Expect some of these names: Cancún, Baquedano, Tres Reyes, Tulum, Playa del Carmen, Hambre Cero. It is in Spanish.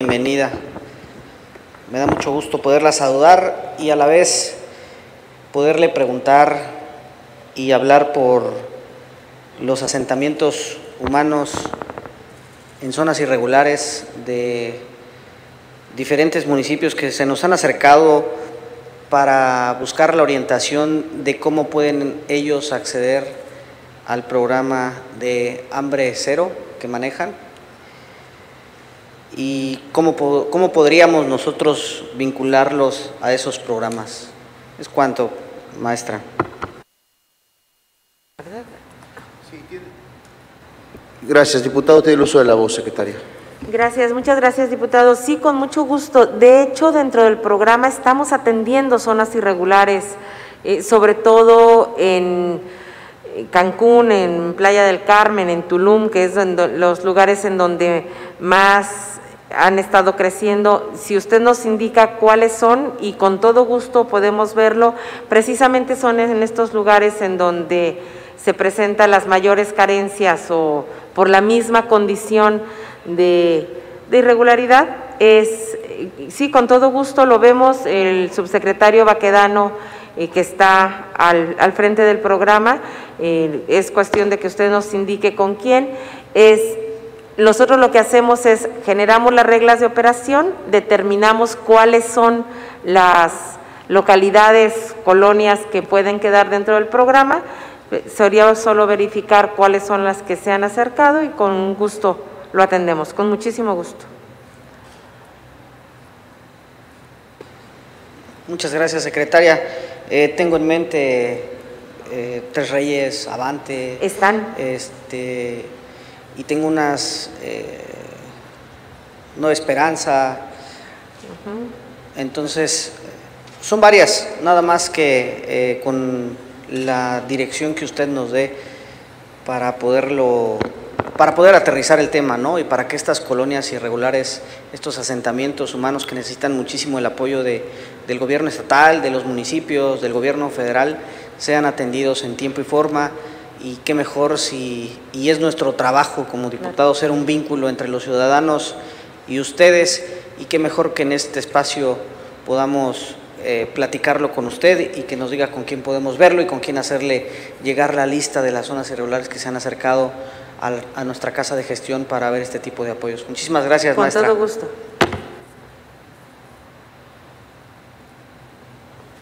Bienvenida, me da mucho gusto poderla saludar y a la vez poderle preguntar y hablar por los asentamientos humanos en zonas irregulares de diferentes municipios que se nos han acercado para buscar la orientación de cómo pueden ellos acceder al programa de Hambre Cero que manejan. ¿Y cómo podríamos nosotros vincularlos a esos programas? ¿Es cuánto, maestra? Gracias, diputado. Tiene el uso de la voz, secretaria. Gracias, muchas gracias, diputado. Sí, con mucho gusto. De hecho, dentro del programa estamos atendiendo zonas irregulares, sobre todo en Cancún, en Playa del Carmen, en Tulum, que es los lugares en donde más han estado creciendo. Si usted nos indica cuáles son, y con todo gusto podemos verlo, precisamente son en estos lugares en donde se presentan las mayores carencias o por la misma condición de irregularidad. Sí, con todo gusto lo vemos. El subsecretario Baquedano, que está al frente del programa, es cuestión de que usted nos indique con quién. Nosotros lo que hacemos es generamos las reglas de operación, determinamos cuáles son las localidades, colonias que pueden quedar dentro del programa. Sería solo verificar cuáles son las que se han acercado y con gusto lo atendemos, con muchísimo gusto. Muchas gracias, secretaria. Tengo en mente Tres Reyes, Avante. Están. Y tengo unas, Nueva Esperanza. Entonces, son varias, nada más que con la dirección que usted nos dé para poder aterrizar el tema, ¿no? Y para que estas colonias irregulares, estos asentamientos humanos que necesitan muchísimo el apoyo del gobierno estatal, de los municipios, del gobierno federal, sean atendidos en tiempo y forma. Y qué mejor y es nuestro trabajo como diputados ser un vínculo entre los ciudadanos y ustedes, y qué mejor que en este espacio podamos platicarlo con usted y que nos diga con quién podemos verlo y con quién hacerle llegar la lista de las zonas irregulares que se han acercado a nuestra casa de gestión para ver este tipo de apoyos. Muchísimas gracias, maestra. Con todo gusto.